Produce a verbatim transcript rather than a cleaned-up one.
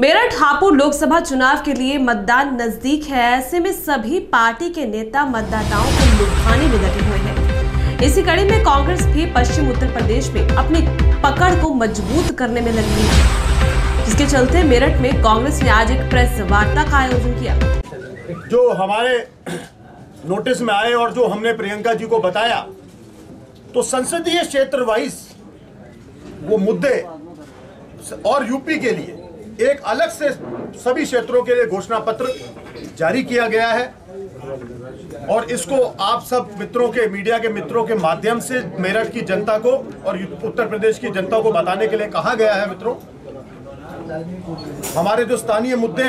मेरठ हापुड़ लोकसभा चुनाव के लिए मतदान नजदीक है। ऐसे में सभी पार्टी के नेता मतदाताओं को लुभाने में लगे हुए हैं। इसी कड़ी में कांग्रेस भी पश्चिम उत्तर प्रदेश में अपनी पकड़ को मजबूत करने में लगी है, जिसके चलते मेरठ में कांग्रेस ने आज एक प्रेस वार्ता का आयोजन किया। जो हमारे नोटिस में आए और जो हमने प्रियंका जी को बताया, तो संसदीय क्षेत्र वाइज वो मुद्दे और यूपी के लिए एक अलग से सभी क्षेत्रों के लिए घोषणा पत्र जारी किया गया है और इसको आप सब मित्रों के मीडिया के मित्रों के माध्यम से मेरठ की जनता को और उत्तर प्रदेश की जनता को बताने के लिए कहा गया है। मित्रों, हमारे जो स्थानीय मुद्दे